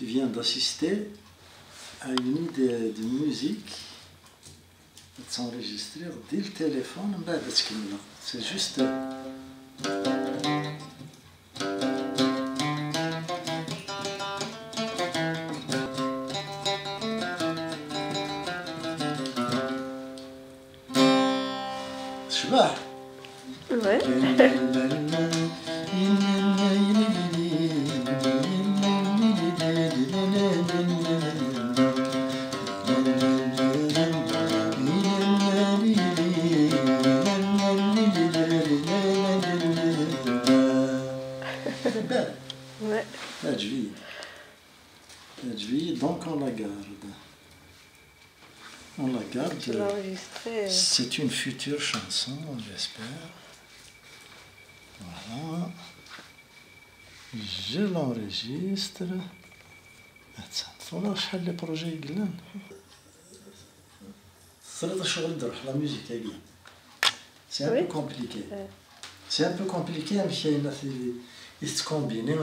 tu viens d'assister à une nuit de musique qui est enregistrée dès le téléphone. C'est juste... Donc on la garde. On la garde. C'est une future chanson, j'espère. Voilà. Je l'enregistre. Voilà, je vais le projet. La musique est bien. C'est un peu compliqué. C'est un peu compliqué, mais il se combine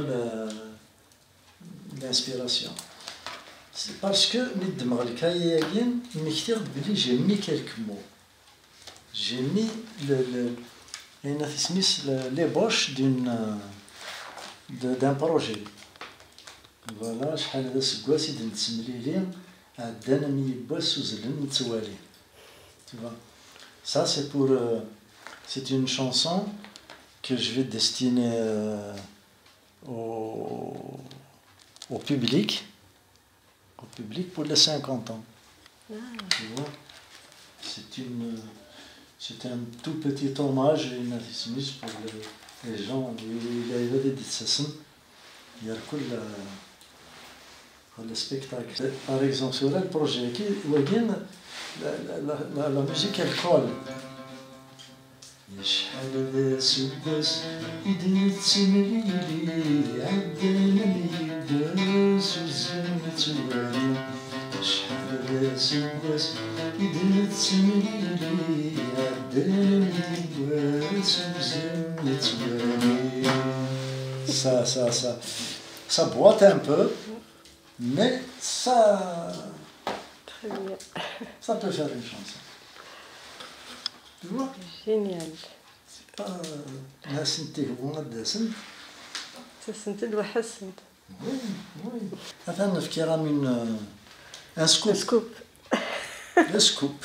l'inspiration. C'est parce que j'ai mis quelques mots. J'ai mis l'ébauche d'un projet. Voilà, je suis tu vois. Ça, c'est pour... c'est une chanson que je vais destiner au public. Au public pour les 50 ans. Ah. Tu vois, c'est un tout petit hommage et une athéismus pour les gens. Il a eu des sessions, il y a le spectacle. Par exemple, sur le projet, la musique elle colle. Ça boite un peu, mais ça peut faire une chanson. Tu vois? Génial. C'est pas la synthèse, on a des synthèses. C'est la synthèse de la synthèse. Oui, oui. Attends, on a un scoop. Un scoop. Le scoop.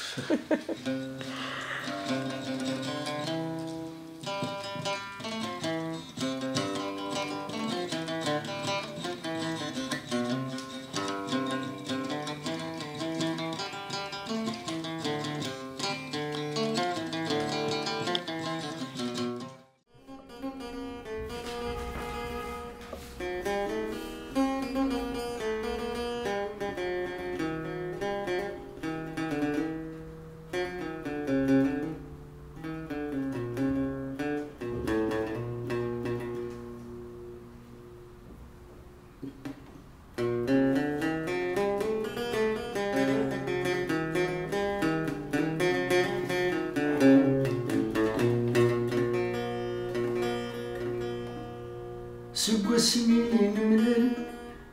سوى سنين ملل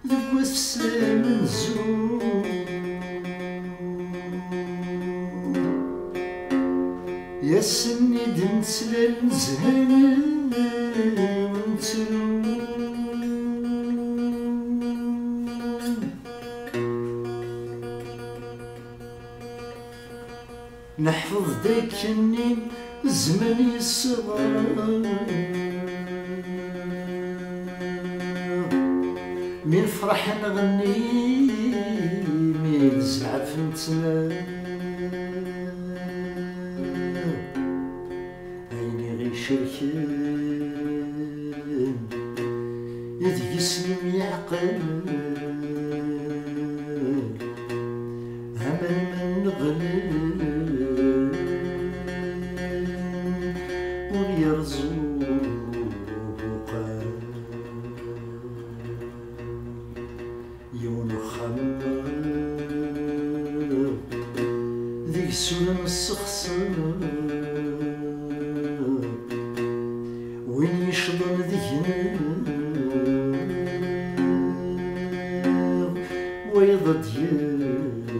ذوى السلام نزول يا سند نسلل نزهل ونسلول نحفظ ذاك النين الزمن يصبر من فرح نغني من زعف نتلا عيني غير شركان يدي يسلم يعقل عمل من نغني وليرزو سلم السخصر وين يشضن ذهني بيضة الورد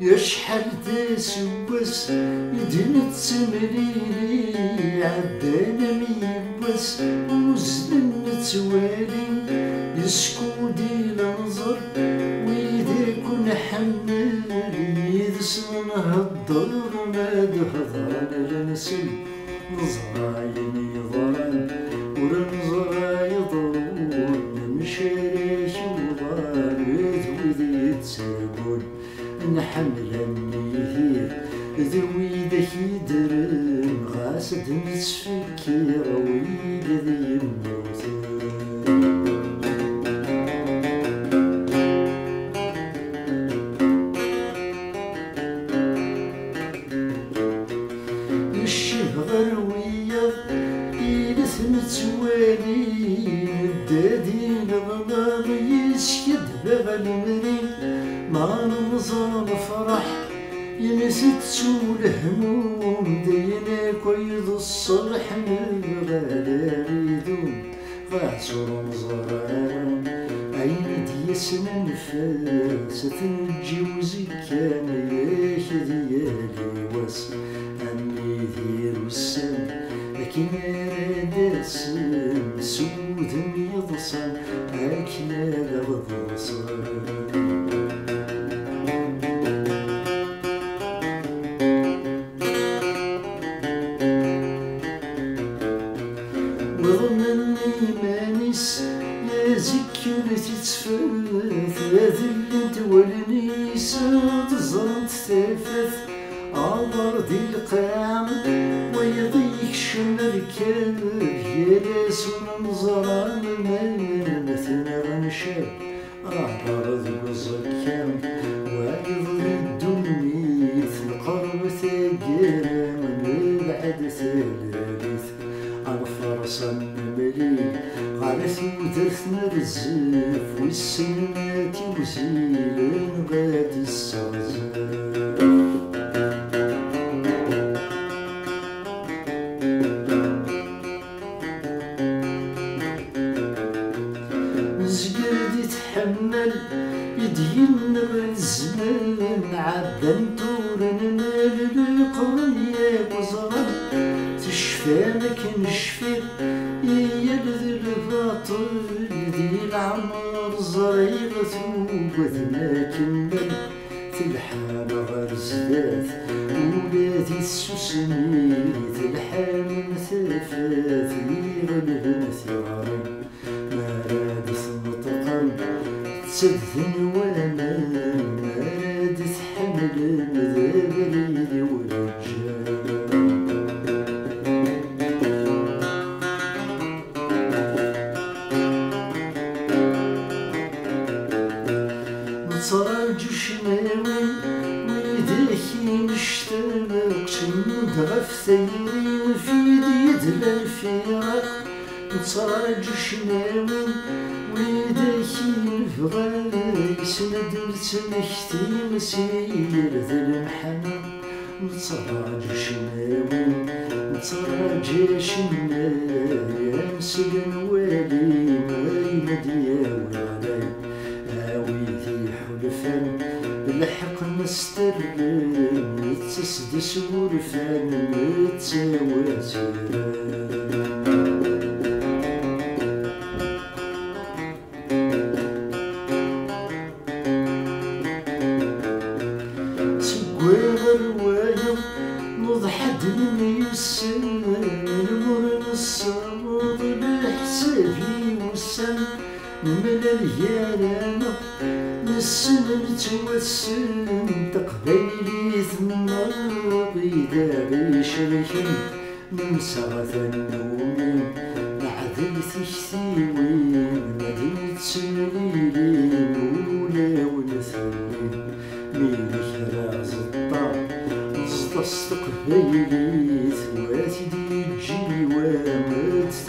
يا شحال تسواس يدنا التمريري عدانا ميباس وزنا نتوالي يسكودي ننظر ويداك نحمل يدس نهضر نهضر لنسل نزراين يضرن ورنزرا يضرون نمشريش وضارد وذي تسابون نحملن يهير ذويدك يدرن غاسد نتفكر ويد ذي يموتن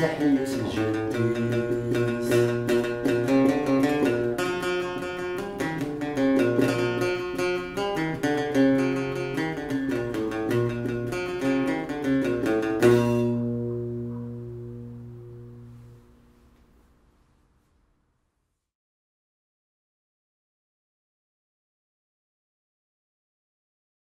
Thank you.